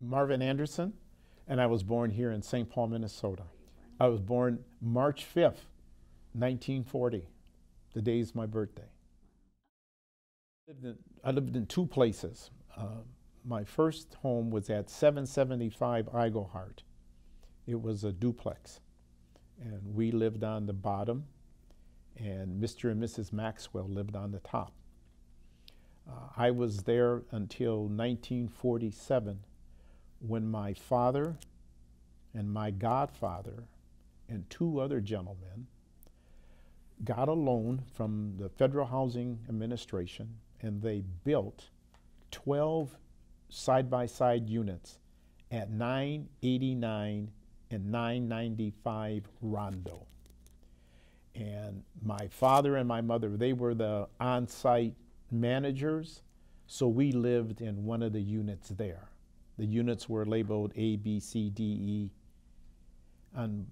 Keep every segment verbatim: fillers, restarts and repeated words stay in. Marvin Anderson, and I was born here in Saint Paul, Minnesota. I was born March fifth, nineteen forty. The day is my birthday. I lived in, I lived in two places. Uh, my first home was at seven seventy-five Iglehart. It was a duplex, and we lived on the bottom, and Mister and Missus Maxwell lived on the top. Uh, I was there until nineteen forty-seven, when my father and my godfather and two other gentlemen got a loan from the Federal Housing Administration, and they built twelve side-by-side units at nine eighty-nine and nine ninety-five Rondo. And my father and my mother, they were the on-site managers, so we lived in one of the units there. The units were labeled A, B, C, D, E on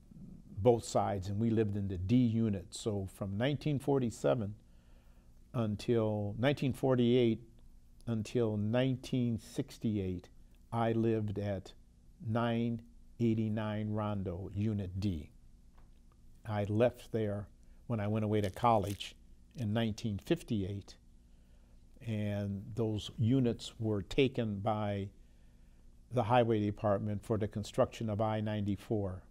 both sides, and we lived in the D unit. So from nineteen forty-seven until nineteen forty-eight until nineteen sixty-eight, I lived at nine eighty-nine Rondo, Unit D. I left there when I went away to college in nineteen fifty-eight, and those units were taken by the highway department for the construction of I ninety-four.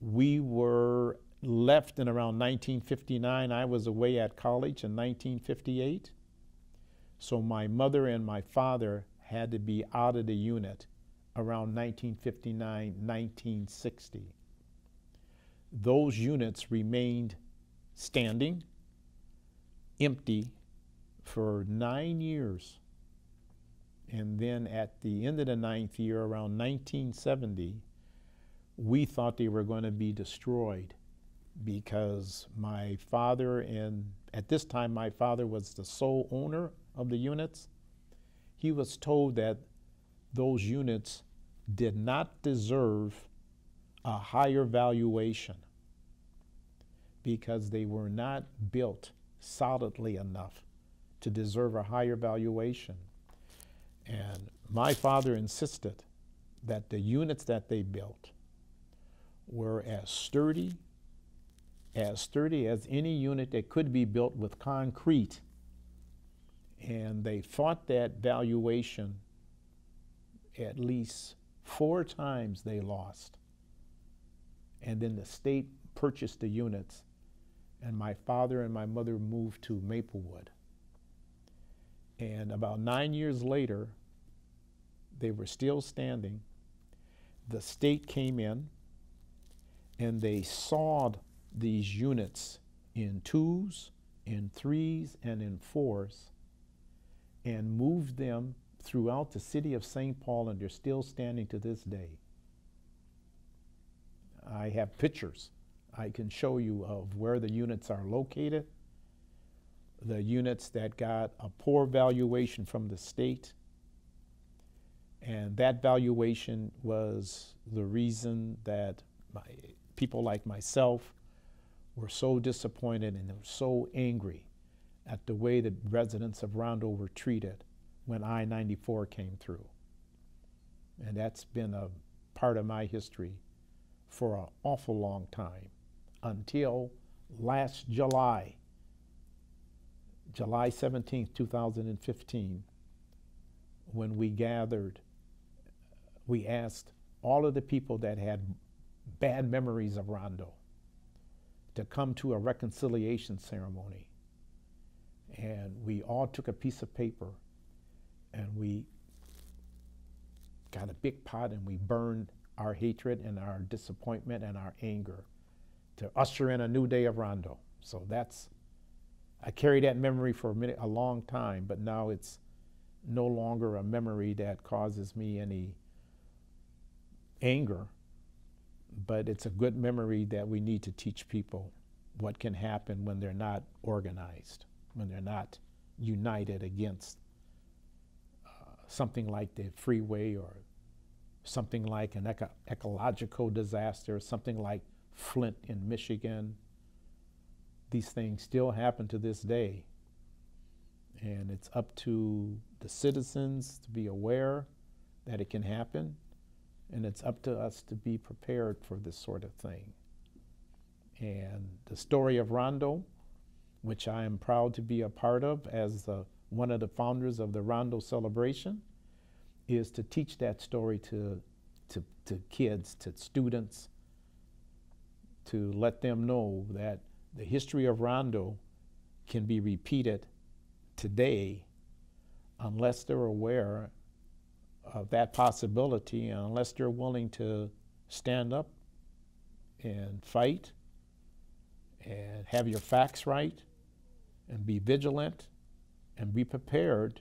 We were left in around nineteen fifty-nine. I was away at college in nineteen fifty-eight. So my mother and my father had to be out of the unit around nineteen fifty-nine, nineteen sixty. Those units remained standing, empty, for nine years. And then at the end of the ninth year, around nineteen seventy, we thought they were going to be destroyed, because my father, and at this time my father was the sole owner of the units, he was told that those units did not deserve a higher valuation because they were not built solidly enough to deserve a higher valuation. And my father insisted that the units that they built were as sturdy, as sturdy as any unit that could be built with concrete. And they fought that valuation at least four times they lost. And then the state purchased the units, and my father and my mother moved to Maplewood. And about nine years later, they were still standing. The state came in, and they sawed these units in twos, in threes, and in fours, and moved them throughout the city of Saint Paul, and they're still standing to this day. I have pictures I can show you of where the units are located, the units that got a poor valuation from the state, and that valuation was the reason that my, people like myself were so disappointed, and they were so angry at the way the residents of Rondo were treated when I ninety-four came through. And that's been a part of my history for an awful long time, until last July, July seventeenth, two thousand fifteen, when we gathered, we asked all of the people that had bad memories of Rondo to come to a reconciliation ceremony. And we all took a piece of paper, and we got a big pot, and we burned our hatred and our disappointment and our anger to usher in a new day of Rondo. So that's, I carry that memory for a, minute, a long time, but now it's no longer a memory that causes me any anger, but it's a good memory that we need to teach people what can happen when they're not organized, when they're not united against uh, something like the freeway, or something like an eco ecological disaster, something like Flint in Michigan. These things still happen to this day. And it's up to the citizens to be aware that it can happen, and it's up to us to be prepared for this sort of thing. And the story of Rondo, which I am proud to be a part of as the, one of the founders of the Rondo Celebration, is to teach that story to, to, to kids, to students, to let them know that the history of Rondo can be repeated today unless they're aware of that possibility, and unless they're willing to stand up and fight and have your facts right and be vigilant and be prepared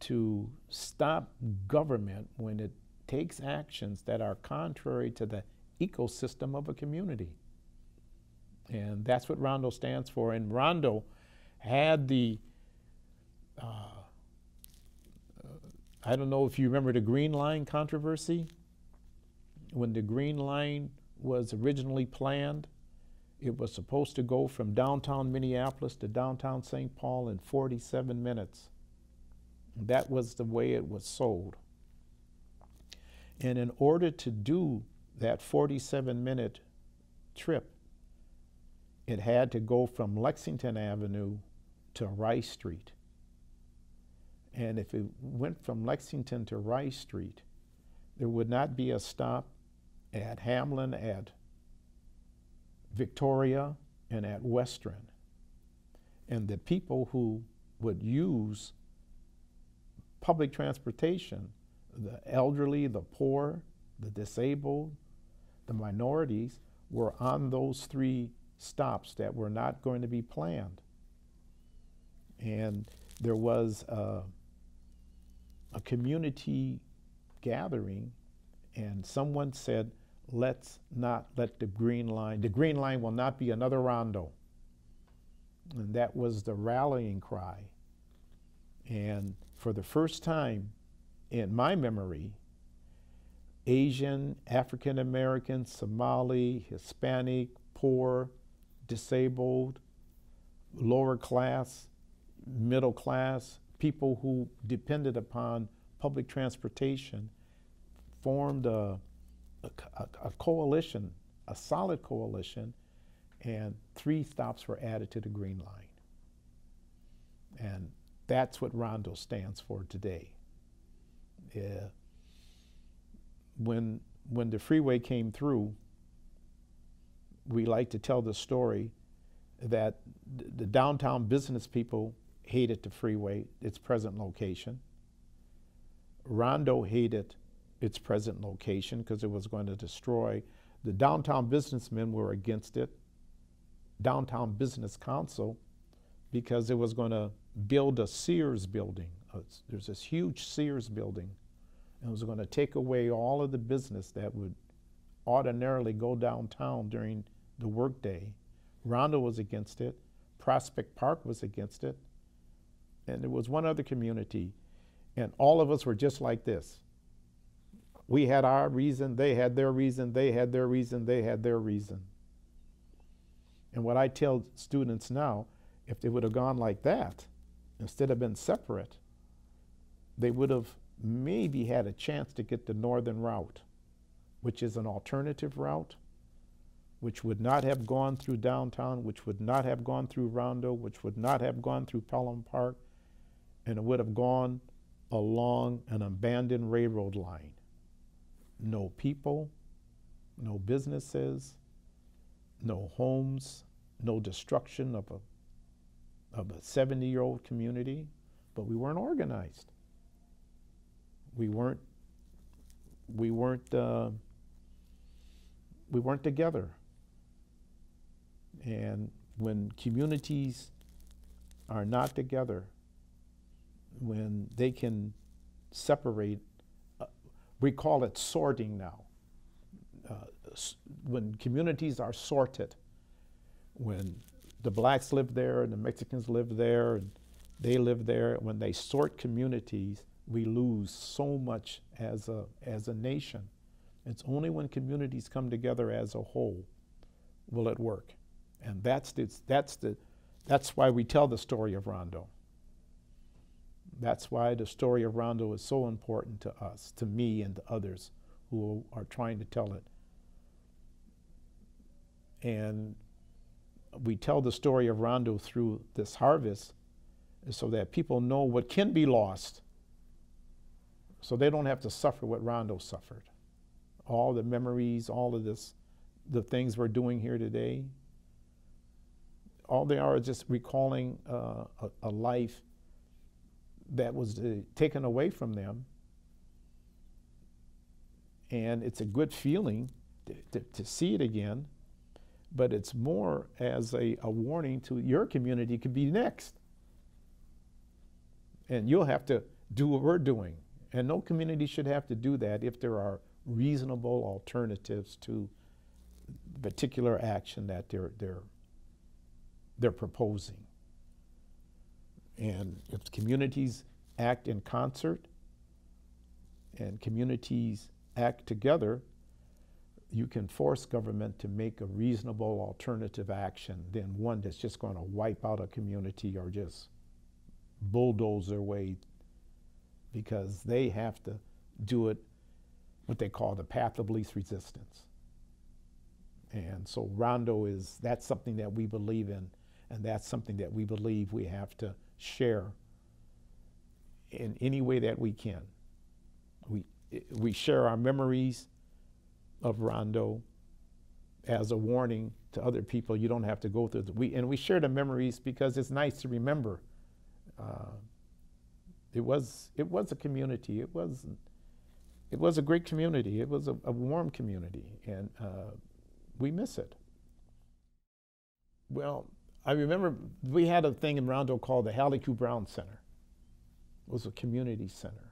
to stop government when it takes actions that are contrary to the ecosystem of a community. And that's what Rondo stands for. And Rondo had the, uh, uh, I don't know if you remember the Green Line controversy. When the Green Line was originally planned, it was supposed to go from downtown Minneapolis to downtown Saint Paul in forty-seven minutes. That was the way it was sold. And in order to do that forty-seven minute trip, it had to go from Lexington Avenue to Rice Street. And if it went from Lexington to Rice Street, there would not be a stop at Hamlin, at Victoria, and at Western. And the people who would use public transportation, the elderly, the poor, the disabled, the minorities, were on those three stops that were not going to be planned. And there was a, a community gathering, and someone said, let's not let the Green Line, the Green Line will not be another Rondo. And that was the rallying cry. And for the first time in my memory, Asian, African American, Somali, Hispanic, poor, disabled, lower class, middle class, people who depended upon public transportation formed a, a, a coalition, a solid coalition, and three stops were added to the Green Line. And that's what Rondo stands for today. Yeah. When, when the freeway came through, we like to tell the story that th the downtown business people hated the freeway, its present location. Rondo hated its present location because it was going to destroy. The downtown businessmen were against it. Downtown Business Council, because it was going to build a Sears building. Uh, there's this huge Sears building, and it was going to take away all of the business that would ordinarily go downtown during the workday. Rondo was against it. Prospect Park was against it. And there was one other community. And all of us were just like this. We had our reason, they had their reason, they had their reason, they had their reason. And what I tell students now, if they would have gone like that, instead of being separate, they would have maybe had a chance to get the northern route, which is an alternative route, which would not have gone through downtown, which would not have gone through Rondo, which would not have gone through Pelham Park, and it would have gone along an abandoned railroad line. No people, no businesses, no homes, no destruction of a, of a seventy-year-old community, but we weren't organized. We weren't, we weren't, uh, we weren't together. And when communities are not together, when they can separate, uh, we call it sorting now. Uh, when communities are sorted, when the blacks live there and the Mexicans live there and they live there, when they sort communities, we lose so much as a, as a nation. It's only when communities come together as a whole will it work. And that's, the, that's, the, that's why we tell the story of Rondo. That's why the story of Rondo is so important to us, to me and to others who are trying to tell it. And we tell the story of Rondo through this harvest so that people know what can be lost, so they don't have to suffer what Rondo suffered. All the memories, all of this, the things we're doing here today, all they are is just recalling uh, a, a life that was uh, taken away from them. And it's a good feeling to, to, to see it again, but it's more as a, a warning to your community could be next. And you'll have to do what we're doing. And no community should have to do that if there are reasonable alternatives to the particular action that they're, they're, they're proposing. And if communities act in concert and communities act together, you can force government to make a reasonable alternative action than one that's just going to wipe out a community or just bulldoze their way, because they have to do it what they call the path of least resistance. And so Rondo is, that's something that we believe in, and that's something that we believe we have to share in any way that we can. We, we share our memories of Rondo as a warning to other people, you don't have to go through the, we, and we share the memories because it's nice to remember. Uh, it was, it was a community, it was, it was a great community, it was a, a warm community, and uh, we miss it. Well, I remember we had a thing in Rondo called the Hallie Q. Brown Center. It was a community center.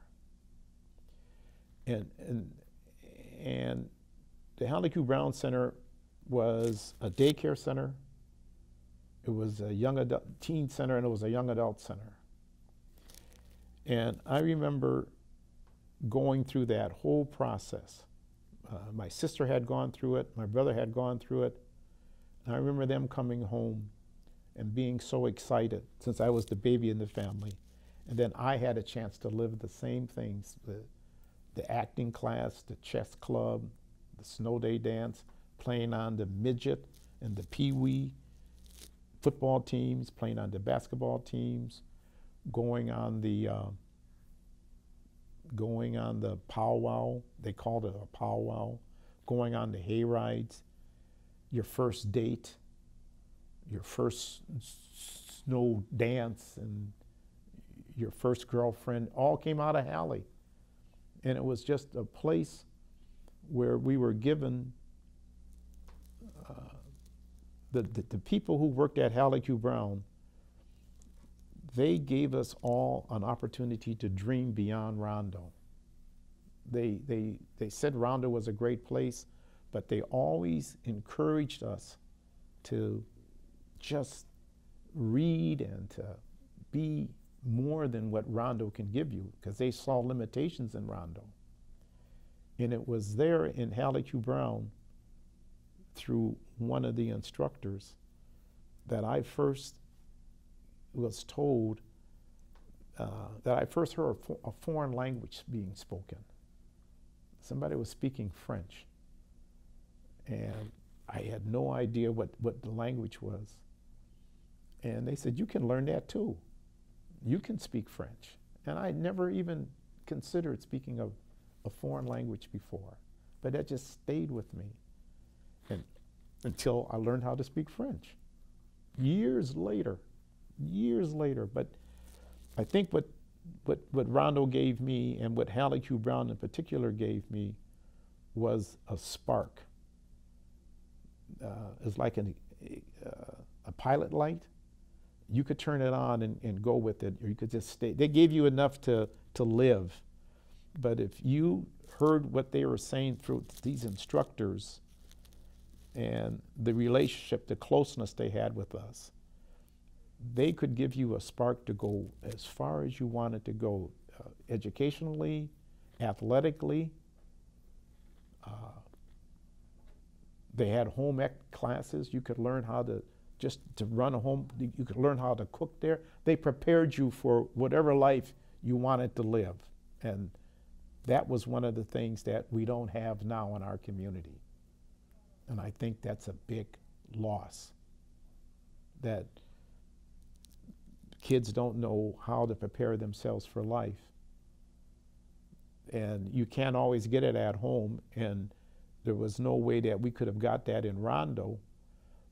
And, and, and the Hallie Q. Brown Center was a daycare center, it was a young adult teen center, and it was a young adult center. And I remember going through that whole process. Uh, my sister had gone through it, my brother had gone through it, and I remember them coming home and being so excited, since I was the baby in the family. And then I had a chance to live the same things, the, the acting class, the chess club, the snow day dance, playing on the midget and the peewee, football teams, playing on the basketball teams, going on the, uh, going on the powwow, they called it a powwow, going on the hay rides, your first date, your first snow dance, and your first girlfriend, all came out of Hallie. And it was just a place where we were given, uh, the, the, the people who worked at Hallie Q. Brown, they gave us all an opportunity to dream beyond Rondo. They, they, they said Rondo was a great place, but they always encouraged us to just read and to be more than what Rondo can give you, because they saw limitations in Rondo. And it was there in Hallie Q. Brown, through one of the instructors, that I first was told, uh, that I first heard a, fo a foreign language being spoken. Somebody was speaking French, and I had no idea what, what the language was. And they said, you can learn that too. You can speak French. And I never even considered speaking a, a foreign language before, but that just stayed with me and, until I learned how to speak French. Years later, years later, but I think what, what, what Rondo gave me, and what Hallie Q. Brown in particular gave me, was a spark. Uh, it's like an, uh, a pilot light. You could turn it on and, and go with it, or you could just stay. They gave you enough to, to live. But if you heard what they were saying through these instructors and the relationship, the closeness they had with us, they could give you a spark to go as far as you wanted to go, uh, educationally, athletically. Uh, They had home ec classes. You could learn how to just to run a home. You could learn how to cook there. They prepared you for whatever life you wanted to live. And that was one of the things that we don't have now in our community. And I think that's a big loss, that kids don't know how to prepare themselves for life. And you can't always get it at home. And there was no way that we could have got that in Rondo,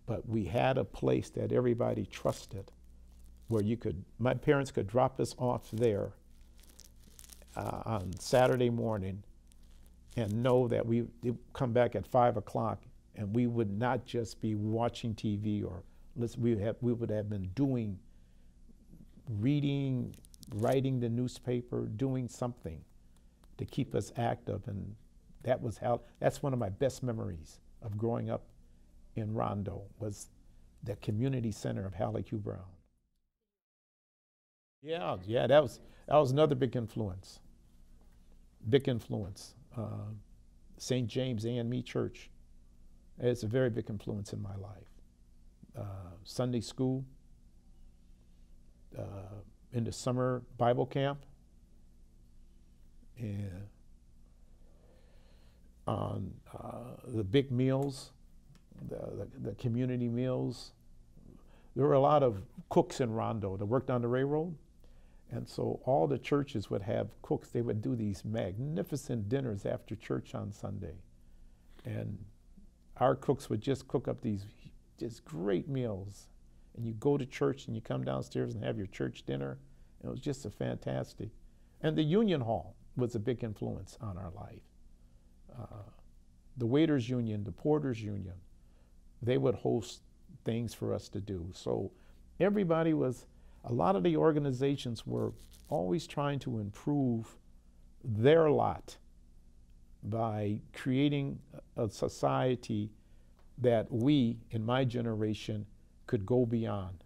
but we had a place that everybody trusted, where you could, my parents could drop us off there uh, on Saturday morning and know that we would come back at five o'clock and we would not just be watching T V or listen, we, have, we would have been doing, reading, writing the newspaper, doing something to keep us active. And that was how, that's one of my best memories of growing up in Rondo, was the community center of Hallie Q. Brown. Yeah, yeah, that was, that was another big influence, big influence. Uh, Saint James and Me Church, it's a very big influence in my life. Uh, Sunday school, uh, in the summer Bible camp, and on uh, the big meals, the, the, the community meals. There were a lot of cooks in Rondo that worked on the railroad. And so all the churches would have cooks. They would do these magnificent dinners after church on Sunday. And our cooks would just cook up these just great meals. And you go to church and you come downstairs and have your church dinner. And it was just a fantastic. And the union hall was a big influence on our life. Uh, the waiters union, the porters union, they would host things for us to do. So everybody was, a lot of the organizations were always trying to improve their lot by creating a society that we, in my generation, could go beyond,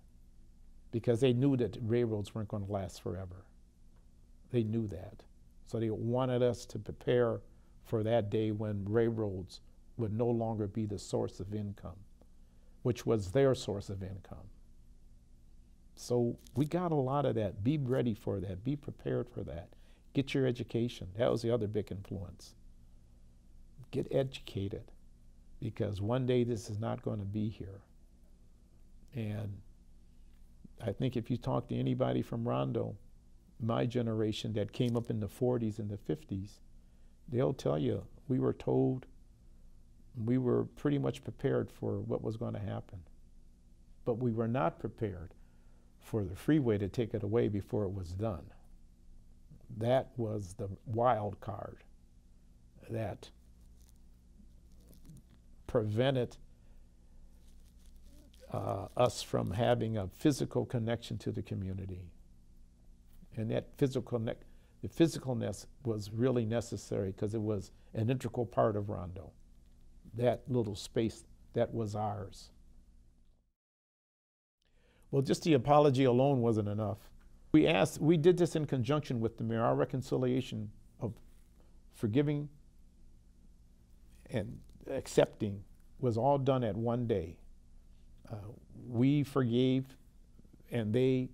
because they knew that railroads weren't going to last forever. They knew that. So they wanted us to prepare for that day when railroads would no longer be the source of income, which was their source of income. So we got a lot of that. Be ready for that. Be prepared for that. Get your education. That was the other big influence. Get educated, because one day this is not going to be here. And I think if you talk to anybody from Rondo, my generation that came up in the forties and the fifties, they'll tell you we were told, we were pretty much prepared for what was going to happen. But we were not prepared for the freeway to take it away before it was done. That was the wild card that prevented uh, us from having a physical connection to the community. And that physical, the physicalness was really necessary, because it was an integral part of Rondo, that little space that was ours. Well, just the apology alone wasn't enough. We asked, we did this in conjunction with the mayor, our reconciliation of forgiving and accepting was all done at one day. Uh, we forgave and they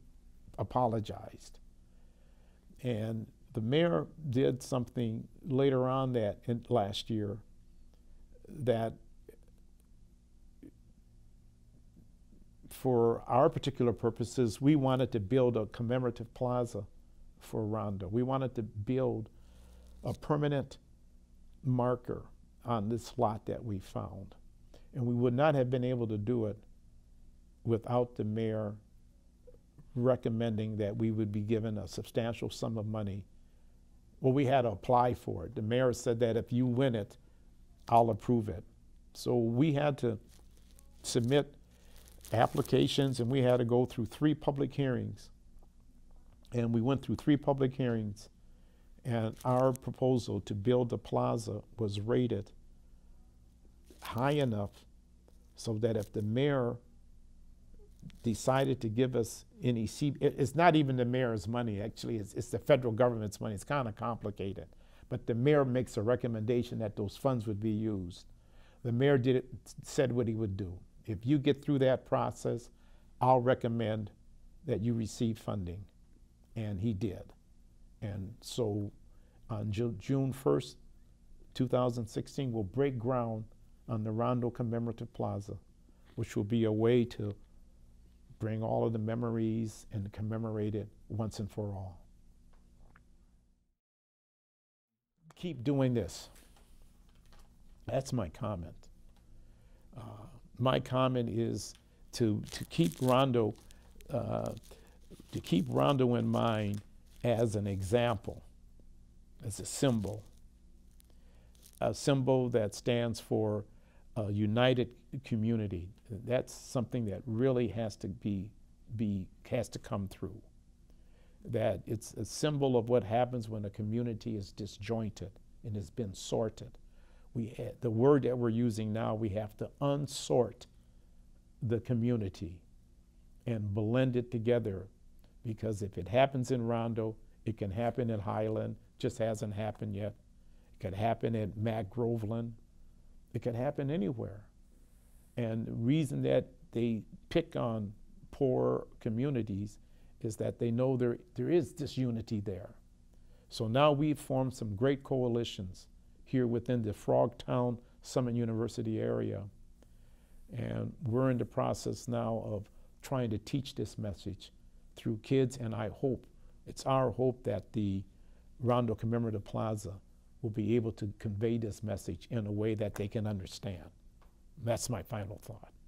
apologized. And the mayor did something later on that in last year that for our particular purposes, we wanted to build a commemorative plaza for Rondo. We wanted to build a permanent marker on this lot that we found. And we would not have been able to do it without the mayor recommending that we would be given a substantial sum of money. Well, we had to apply for it. The mayor said that if you win it, I'll approve it. So we had to submit applications, and we had to go through three public hearings. And we went through three public hearings, and our proposal to build the plaza was rated high enough so that if the mayor decided to give us any seat, it's not even the mayor's money, actually, it's, it's the federal government's money. It's kind of complicated. But the mayor makes a recommendation that those funds would be used. The mayor did it, said what he would do. If you get through that process, I'll recommend that you receive funding. And he did. And so on June first, two thousand sixteen, we'll break ground on the Rondo Commemorative Plaza, which will be a way to bring all of the memories and commemorate it once and for all. Keep doing this. That's my comment. Uh, my comment is to, to keep Rondo, uh, to keep Rondo in mind as an example, as a symbol, a symbol that stands for a united community. That's something that really has to be, be has to come through. That it's a symbol of what happens when a community is disjointed and has been sorted. We, the word that we're using now, we have to unsort the community and blend it together, because if it happens in Rondo, it can happen in Highland, just hasn't happened yet. It could happen at Mack Groveland. It could happen anywhere. And the reason that they pick on poor communities is that they know there, there is disunity there. So now we've formed some great coalitions here within the Frogtown Summit University area. And we're in the process now of trying to teach this message through kids, and I hope, it's our hope that the Rondo Commemorative Plaza will be able to convey this message in a way that they can understand. That's my final thought.